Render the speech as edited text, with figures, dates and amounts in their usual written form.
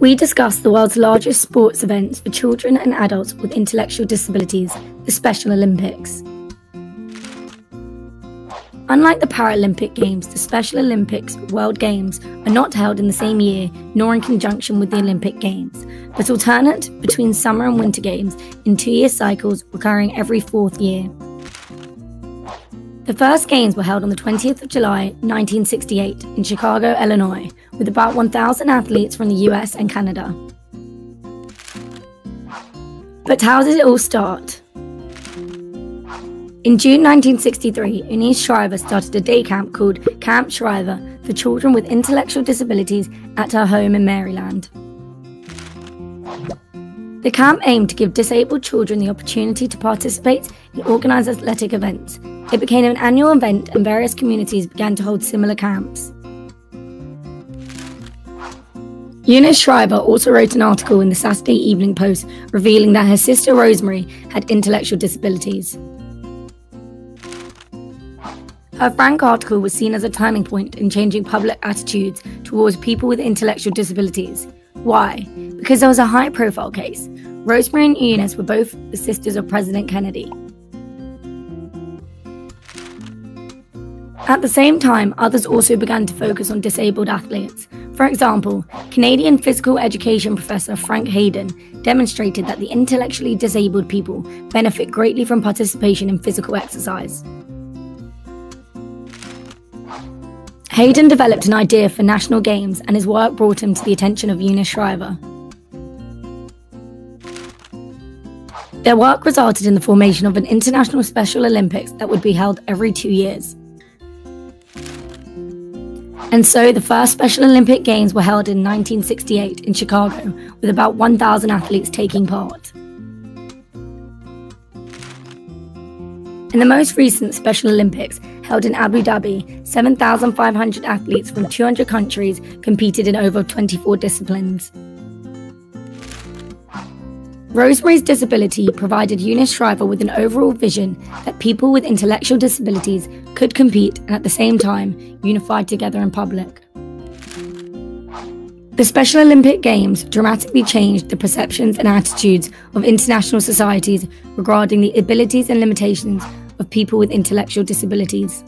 We discuss the world's largest sports events for children and adults with intellectual disabilities, the Special Olympics. Unlike the Paralympic Games, the Special Olympics World Games are not held in the same year nor in conjunction with the Olympic Games, but alternate between summer and winter games in two-year cycles recurring every fourth year. The first games were held on the 20th of July 1968 in Chicago, Illinois, with about 1,000 athletes from the US and Canada. But how did it all start? In June 1963, Eunice Shriver started a day camp called Camp Shriver for children with intellectual disabilities at her home in Maryland. The camp aimed to give disabled children the opportunity to participate in organised athletic events. It became an annual event and various communities began to hold similar camps. Eunice Shriver also wrote an article in the Saturday Evening Post revealing that her sister Rosemary had intellectual disabilities. Her Frank article was seen as a turning point in changing public attitudes towards people with intellectual disabilities. Why? Because there was a high-profile case. Rosemary and Eunice were both the sisters of President Kennedy. At the same time, others also began to focus on disabled athletes. For example, Canadian physical education professor Frank Hayden demonstrated that the intellectually disabled people benefit greatly from participation in physical exercise. Hayden developed an idea for national games, and his work brought him to the attention of Eunice Shriver. Their work resulted in the formation of an International Special Olympics that would be held every 2 years. And so the first Special Olympic Games were held in 1968 in Chicago, with about 1,000 athletes taking part. In the most recent Special Olympics, held in Abu Dhabi, 7,500 athletes from 200 countries competed in over 24 disciplines. Rosemary's disability provided Eunice Shriver with an overall vision that people with intellectual disabilities could compete and at the same time unify together in public. The Special Olympic Games dramatically changed the perceptions and attitudes of international societies regarding the abilities and limitations of people with intellectual disabilities.